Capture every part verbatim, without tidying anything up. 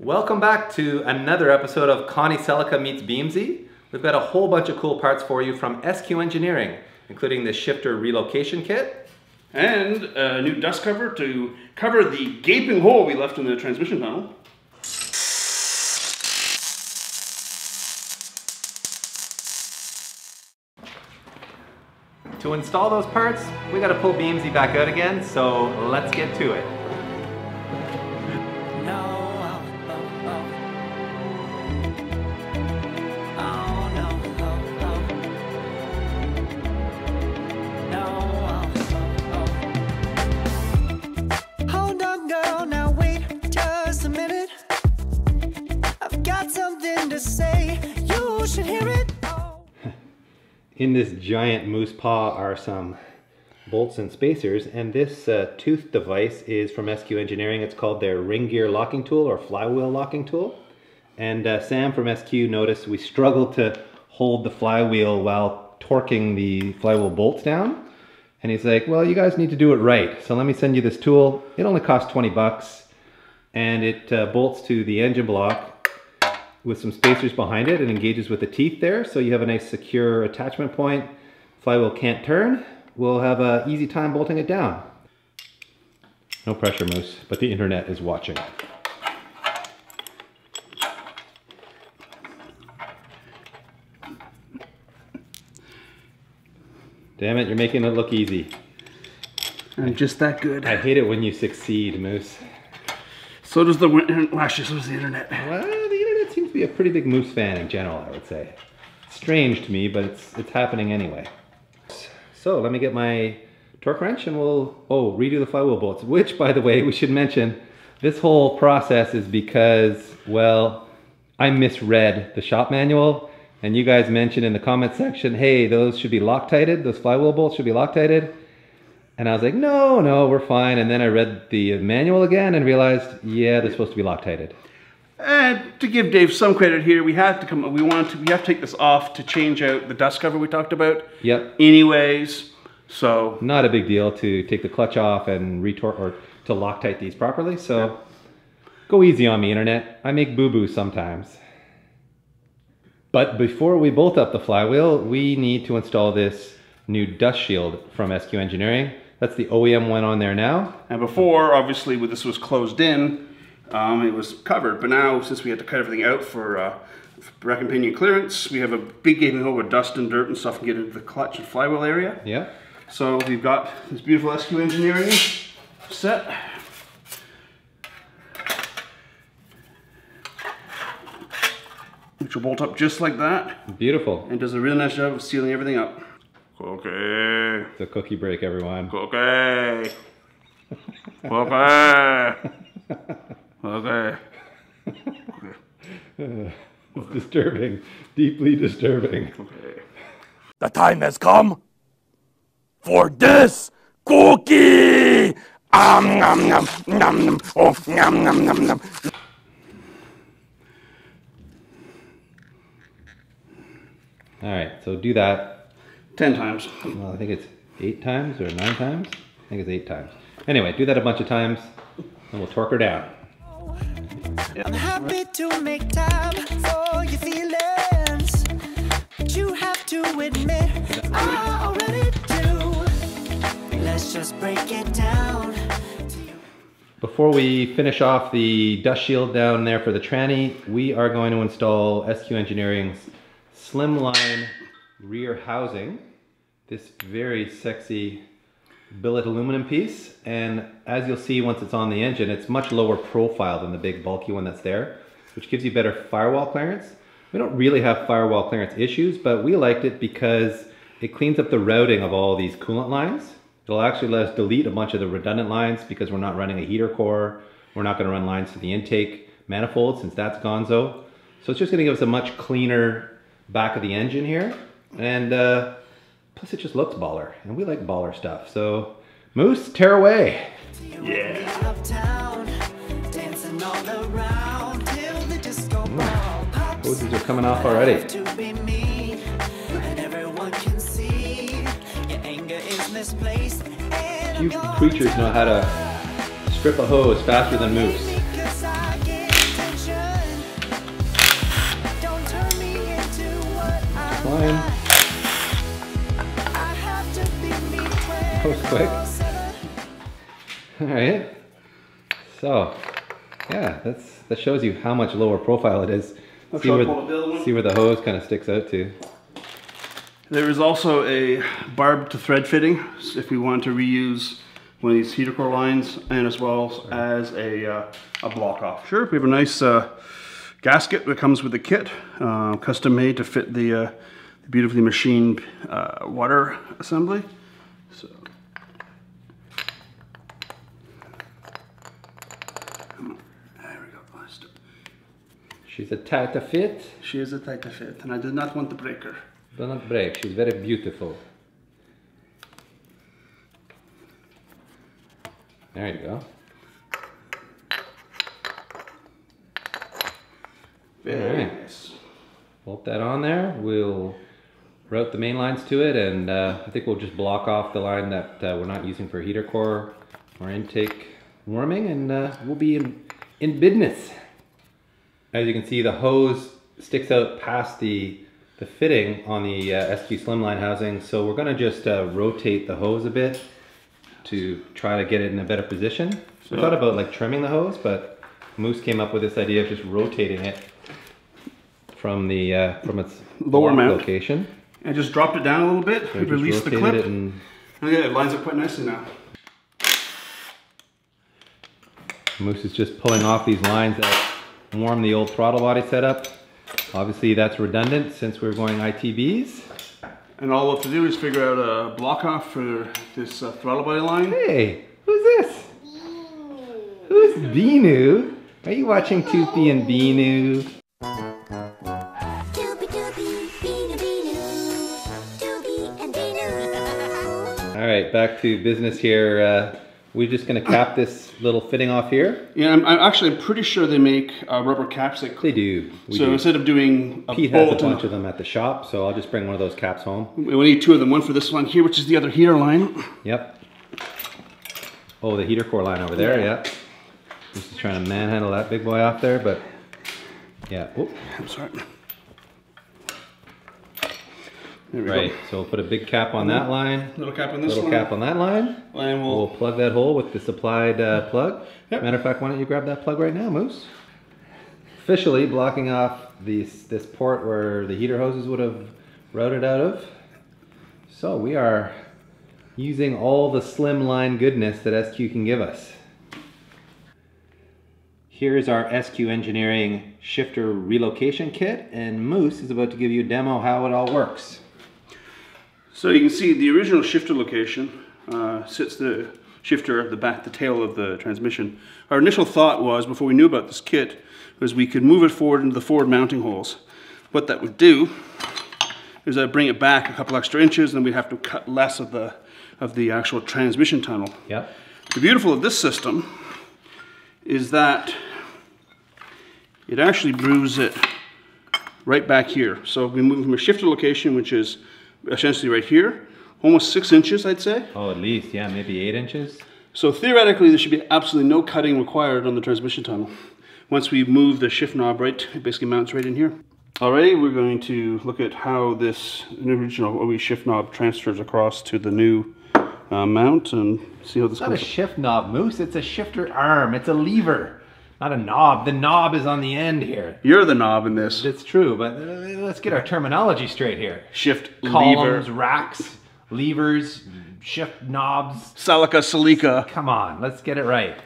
Welcome back to another episode of Connie Celica meets Beamsy. We've got a whole bunch of cool parts for you from S Q Engineering, including the shifter relocation kit. And a new dust cover to cover the gaping hole we left in the transmission tunnel. To install those parts, we gotta pull Beamsy back out again, so let's get to it. In this giant moose paw are some bolts and spacers, and this uh, tooth device is from S Q Engineering. It's called their ring gear locking tool or flywheel locking tool. And uh, Sam from S Q noticed we struggled to hold the flywheel while torquing the flywheel bolts down. And he's like, well, you guys need to do it right. So let me send you this tool. It only costs twenty bucks, and it uh, bolts to the engine block with some spacers behind it and engages with the teeth there, so you have a nice secure attachment point. Flywheel can't turn. We'll have an easy time bolting it down. No pressure, Moose, but the internet is watching. Damn it, you're making it look easy. I'm just that good. I hate it when you succeed, Moose. So does the wind, well, actually, so does the internet. What? Seems to be a pretty big moose fan in general, I would say. It's strange to me, but it's it's happening anyway. So let me get my torque wrench and we'll oh redo the flywheel bolts, which, by the way, we should mention, this whole process is because, well, I misread the shop manual, and you guys mentioned in the comment section, hey, those should be Loctited, those flywheel bolts should be Loctited. And I was like, no, no, we're fine. And then I read the manual again and realized, yeah, they're supposed to be Loctited. And to give Dave some credit here, we have to come. We want to. We have to take this off to change out the dust cover we talked about. Yep. Anyways, so not a big deal to take the clutch off and retort or to Loctite these properly. So yep. Go easy on me, internet. I make boo boo sometimes. But before we bolt up the flywheel, we need to install this new dust shield from S Q Engineering. That's the O E M one on there now. And before, obviously, when this was closed in, Um, it was covered, but now since we had to cut everything out for, uh, for rack and pinion clearance, we have a big gaping hole with dust and dirt and stuff and get into the clutch and flywheel area. Yeah. So we've got this beautiful S Q Engineering set. Which will bolt up just like that. Beautiful. And does a really nice job of sealing everything up. Okay. It's a cookie break, everyone. Okay. Okay. Okay. Okay. It's disturbing. Deeply disturbing. Okay. The time has come for this cookie! Um, nom, nom, nom, nom. Oh, nom, nom, nom, nom. Alright, so do that. Ten times. Well, I think it's eight times or nine times? I think it's eight times. Anyway, do that a bunch of times and we'll torque her down. I'm happy to make time for your feelings, but you have to admit I already do. Let's just break it down. Before we finish off the dust shield down there for the tranny, we are going to install S Q Engineering's slimline rear housing. This very sexy billet aluminum piece, and as you'll see once it's on the engine, it's much lower profile than the big bulky one that's there, which gives you better firewall clearance. We don't really have firewall clearance issues, but we liked it because it cleans up the routing of all these coolant lines. It'll actually let us delete a bunch of the redundant lines because we're not running a heater core. We're not going to run lines to the intake manifold since that's gonzo. So it's just going to give us a much cleaner back of the engine here, and uh, plus it just looks baller, and we like baller stuff. So, Moose, tear away. Yeah. Mm. Hoses are coming off already. You creatures know how to strip a hose faster than Moose. line. Post quick. All right. So, yeah, that's that shows you how much lower profile it is. See where, the, see where the hose kind of sticks out to. There is also a barb to thread fitting if we want to reuse one of these heater core lines, and as well as a, uh, a block off. Sure, we have a nice uh, gasket that comes with the kit, uh, custom made to fit the, uh, the beautifully machined uh, water assembly. So, there we go. She's a tighter fit. She is a tighter fit, and I did not want to break her. Do not break. She's very beautiful. There you go. Very right. nice. Bolt that on there. We'll route the main lines to it, and uh, I think we'll just block off the line that uh, we're not using for heater core or intake warming, and uh, we'll be in, in business. As you can see, the hose sticks out past the, the fitting on the uh, S Q Slimline housing, so we're going to just uh, rotate the hose a bit to try to get it in a better position. So I thought about like trimming the hose, but Moose came up with this idea of just rotating it from the uh, from its lower mount location. I just dropped it down a little bit. So released the clip. It and okay, it lines up quite nicely now. Moose is just pulling off these lines that warm the old throttle body setup. Obviously, that's redundant since we're going I T Bs. And all we'll have to do is figure out a block off for this uh, throttle body line. Hey, who's this? Venu. Who's Venu? Are you watching Toopy and Venu? Toopy, Toopy, Venu, Venu. Toopy and Venu. All right, back to business here. Uh, we're just going to cap this little fitting off here. Yeah, I'm, I'm actually pretty sure they make uh, rubber caps. That they do. We so do. Instead of doing a Pete bolt has a bunch of them at the shop, so I'll just bring one of those caps home. We need two of them, one for this one here, which is the other heater line. Yep. Oh, the heater core line over there, yeah. yeah. Just trying to manhandle that big boy off there, but yeah. Oop. I'm sorry. There we right, go. So we'll put a big cap on that line. Little cap on this little line. Little cap on that line. And we'll, we'll plug that hole with the supplied uh, plug. Yep. Matter of fact, why don't you grab that plug right now, Moose? Officially blocking off these, this port where the heater hoses would have routed out of. So we are using all the slim line goodness that S Q can give us. Here is our S Q Engineering shifter relocation kit, and Moose is about to give you a demo how it all works. So you can see the original shifter location uh, sits the shifter at the back, the tail of the transmission. Our initial thought was, before we knew about this kit, was we could move it forward into the forward mounting holes. What that would do is I'd bring it back a couple extra inches, and we'd have to cut less of the, of the actual transmission tunnel. Yep. The beautiful of this system is that it actually brews it right back here. So we move from a shifter location, which is essentially right here, almost six inches, I'd say. Oh, at least, yeah, maybe eight inches. So theoretically, there should be absolutely no cutting required on the transmission tunnel. Once we move the shift knob right, it basically mounts right in here. Already, we're going to look at how this original O E shift knob transfers across to the new uh, mount and see how this goes. It's not a shift knob, Moose, it's a shifter arm, it's a lever. Not a knob. The knob is on the end here. You're the knob in this. It's true, but let's get our terminology straight here. Shift, columns, lever. Racks, levers, shift knobs. Celica, Celica. Come on, let's get it right. All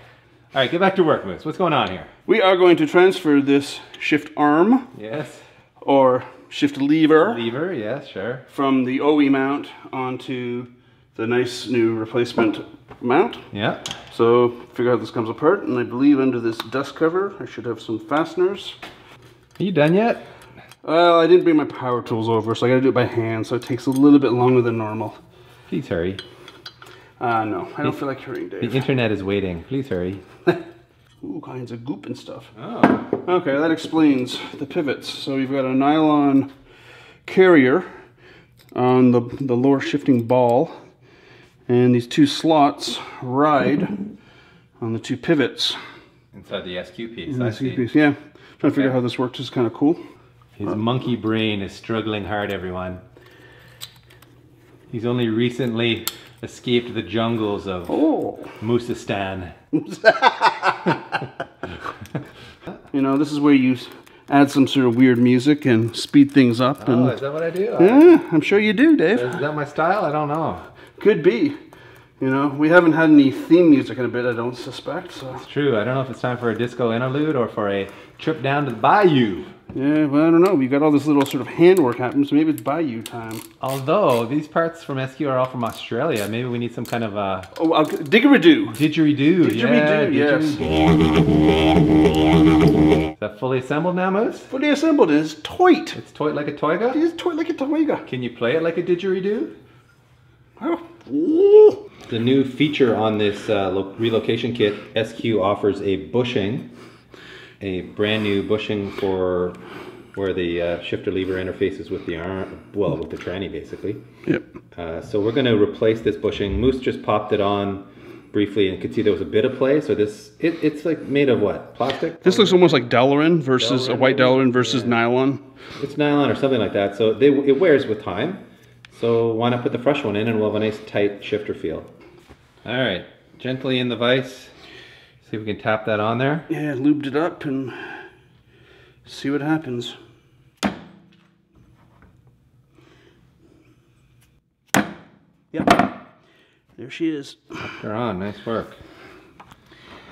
right, get back to work, Moose. What's going on here? We are going to transfer this shift arm. Yes. Or shift lever. Lever, yes, sure. From the O E mount onto the nice new replacement mount. Yeah. So figure out this comes apart, and I believe under this dust cover I should have some fasteners. Are you done yet? Well, I didn't bring my power tools over, so I gotta do it by hand, so it takes a little bit longer than normal. Please hurry. Uh, no, I don't the, feel like hurrying, Dave. The internet is waiting. Please hurry. All kinds of goop and stuff. Oh. Okay, that explains the pivots. So you've got a nylon carrier on the, the lower shifting ball. And these two slots ride on the two pivots. Inside the S Q piece, I see. Yeah. Trying to figure out how this works is kind of cool. His monkey brain is struggling hard, everyone. He's only recently escaped the jungles of oh. Moosistan. You know, this is where you add some sort of weird music and speed things up. Oh, and, is that what I do? Yeah, I, I'm sure you do, Dave. Is that my style? I don't know. Could be. You know, we haven't had any theme music in a bit, I don't suspect. So. It's true. I don't know if it's time for a disco interlude or for a trip down to the bayou. Yeah, well, I don't know. We've got all this little sort of handwork happening, so maybe it's bayou time. Although, these parts from S Q are all from Australia. Maybe we need some kind of a... Oh, I'll, didgeridoo. Didgeridoo. Didgeridoo, yeah, yes. Didgeridoo. Is that fully assembled now, Moose? Fully assembled. It's toit. It's toit like a toiga? It is toit like a toiga. Can you play it like a didgeridoo? Oh. Ooh. The new feature on this uh, relocation kit, S Q offers a bushing. A brand new bushing for where the uh, shifter lever interfaces with the arm, well, with the tranny basically. Yep. Uh, so we're going to replace this bushing. Moose just popped it on briefly and could see there was a bit of play. So this, it, it's like made of what? Plastic? This looks almost like Delrin versus Delrin, a white Delrin versus yeah. nylon. It's nylon or something like that. So they, it wears with time. So why not put the fresh one in and we'll have a nice tight shifter feel. All right, gently in the vise. See if we can tap that on there. Yeah, lubed it up and see what happens. Yep, there she is. They're on, nice work.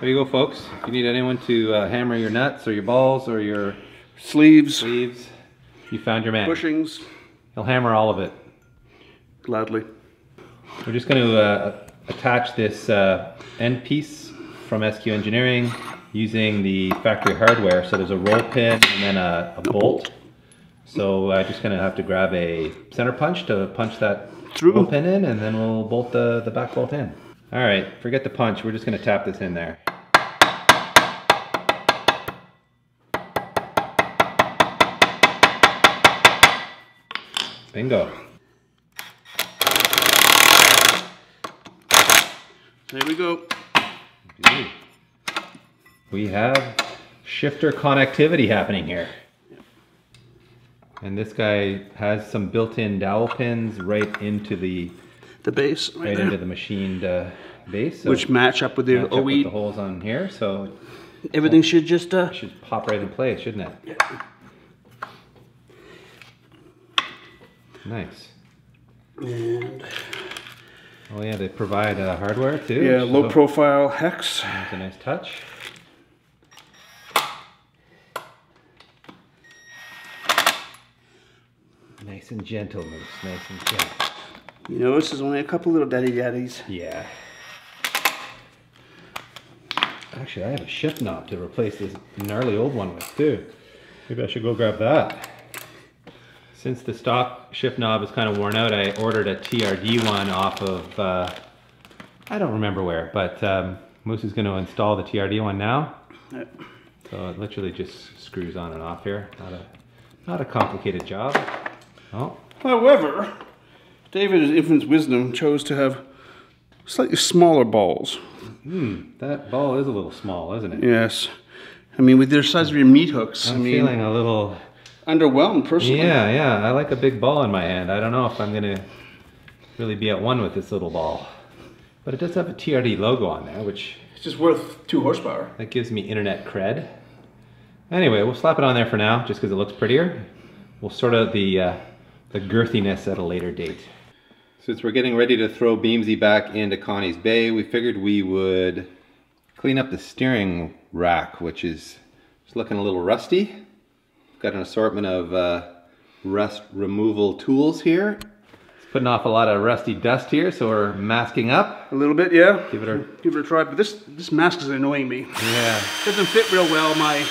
There you go, folks. If you need anyone to uh, hammer your nuts or your balls or your sleeves, sleeves, you found your man. Bushings. He'll hammer all of it. Gladly. We're just going to uh, attach this uh, end piece from S Q Engineering using the factory hardware. So there's a roll pin and then a, a bolt. So I'm just gonna have to grab a center punch to punch that True. roll pin in, and then we'll bolt the, the back bolt in. All right, forget the punch. We're just gonna tap this in there. Bingo. There we go. We have shifter connectivity happening here. And this guy has some built-in dowel pins right into the the base, right, right into the machined uh, base, so which match up with the O E with the holes on here. So everything should just uh, should pop right in place, shouldn't it? Yeah. Nice. And. Oh yeah, they provide uh, hardware too. Yeah, low profile hex. That's a nice touch. Nice and gentle, Moose. Nice and gentle. You notice there's only a couple little daddy daddies. Yeah. Actually, I have a shift knob to replace this gnarly old one with too. Maybe I should go grab that. Since the stock shift knob is kind of worn out, I ordered a T R D one off of, uh, I don't remember where, but um, Moose is going to install the T R D one now. Yep. So it literally just screws on and off here. Not a, not a complicated job. Oh. However, David, in his infinite wisdom, chose to have slightly smaller balls. Mm, that ball is a little small, isn't it? Yes. I mean, with the size of your meat hooks, I'm I mean, feeling a little... underwhelmed personally. Yeah, yeah. I like a big ball in my hand. I don't know if I'm gonna really be at one with this little ball. But it does have a T R D logo on there, which it's just worth two horsepower. That gives me internet cred. Anyway, we'll slap it on there for now, just because it looks prettier. We'll sort out the uh, the girthiness at a later date. Since we're getting ready to throw Beamsy back into Connie's bay, we figured we would clean up the steering rack, which is just looking a little rusty. Got an assortment of uh, rust removal tools here. It's putting off a lot of rusty dust here, so we're masking up. A little bit, yeah. Give it a, Give it a try, but this, this mask is annoying me. Yeah. It doesn't fit real well, my...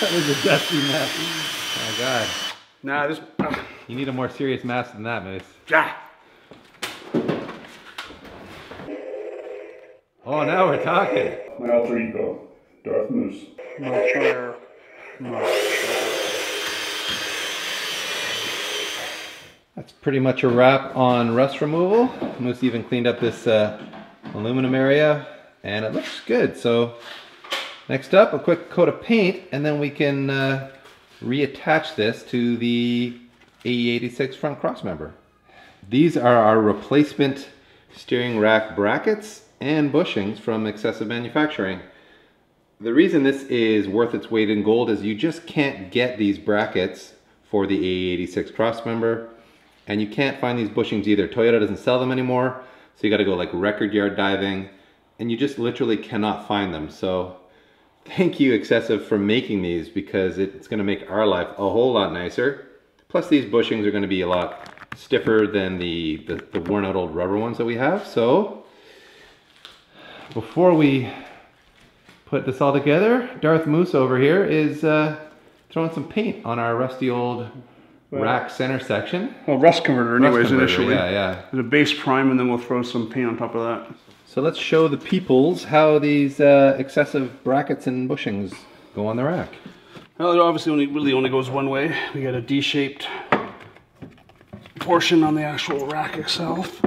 That was a dusty mask. Oh, my God. Nah, this... Uh... You need a more serious mask than that, Moose. Yeah. Oh, now we're talking. My alter ego. Darth Moose. My chair. My chair. That's pretty much a wrap on rust removal. Moose even cleaned up this uh, aluminum area and it looks good. So next up, a quick coat of paint and then we can uh, reattach this to the A E eighty-six front crossmember. These are our replacement steering rack brackets and bushings from Xcessive Manufacturing. The reason this is worth its weight in gold is you just can't get these brackets for the A E eighty-six crossmember, and you can't find these bushings either. Toyota doesn't sell them anymore, so you gotta go like record yard diving, and you just literally cannot find them. So thank you, Xcessive, for making these, because it's gonna make our life a whole lot nicer. Plus these bushings are gonna be a lot stiffer than the, the, the worn out old rubber ones that we have. So before we put this all together, Darth Moose over here is uh, throwing some paint on our rusty old well, rack center section. Well, rust converter anyways, rust converter, initially. Yeah, yeah. The base prime, and then we'll throw some paint on top of that. So let's show the peoples how these uh, Xcessive brackets and bushings go on the rack. Well, it obviously only, really only goes one way. We got a D-shaped portion on the actual rack itself.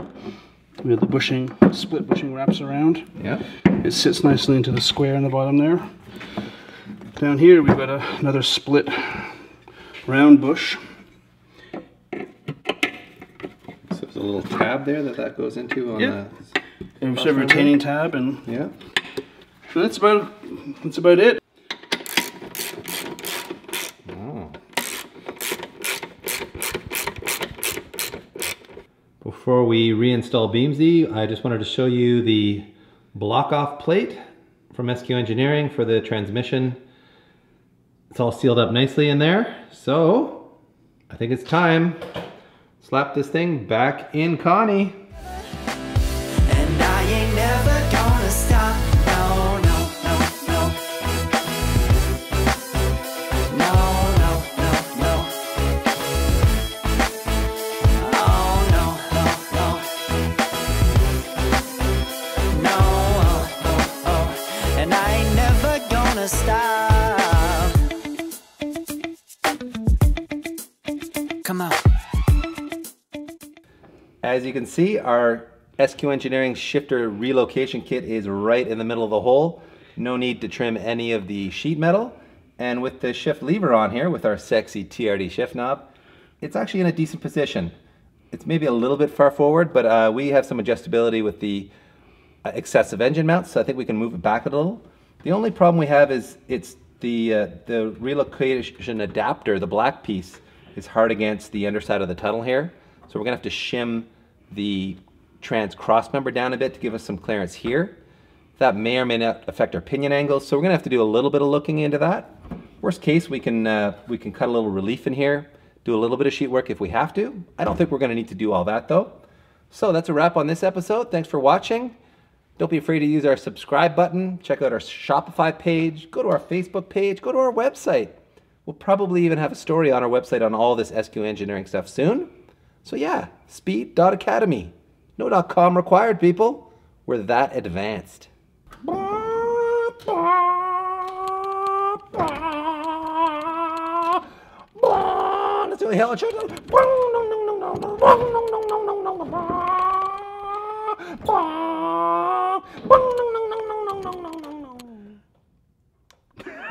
We have the bushing, split bushing wraps around. Yeah. It sits nicely into the square in the bottom there. Down here we've got a, another split round bush. So there's a little tab there that that goes into on yeah. the... And there's a retaining tab and... Yeah. So that's about, that's about it. Before we reinstall Beamsy, I just wanted to show you the block-off plate from S Q Engineering for the transmission. It's all sealed up nicely in there, so I think it's time. Slap this thing back in Connie. And I ain't never gonna stop. No, no, no, no. No, no, no, no. Oh, no, no, no. No, oh, oh, oh. And I ain't never gonna stop. As you can see, our S Q Engineering shifter relocation kit is right in the middle of the hole. No need to trim any of the sheet metal. And with the shift lever on here, with our sexy T R D shift knob, it's actually in a decent position. It's maybe a little bit far forward, but uh, we have some adjustability with the uh, Xcessive engine mount, so I think we can move it back a little. The only problem we have is it's the, uh, the relocation adapter, the black piece, is hard against the underside of the tunnel here. So we're gonna have to shim the trans crossmember down a bit to give us some clearance here. That may or may not affect our pinion angles, so we're gonna have to do a little bit of looking into that. Worst case, we can uh, we can cut a little relief in here, do a little bit of sheet work if we have to. I don't think we're gonna need to do all that though. So that's a wrap on this episode. Thanks for watching. Don't be afraid to use our subscribe button. Check out our Shopify page. Go to our Facebook page. Go to our website. We'll probably even have a story on our website on all this S Q Engineering stuff soon. So yeah, speed dot academy. No .com required, people. We're that advanced. Let's do a hell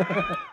of a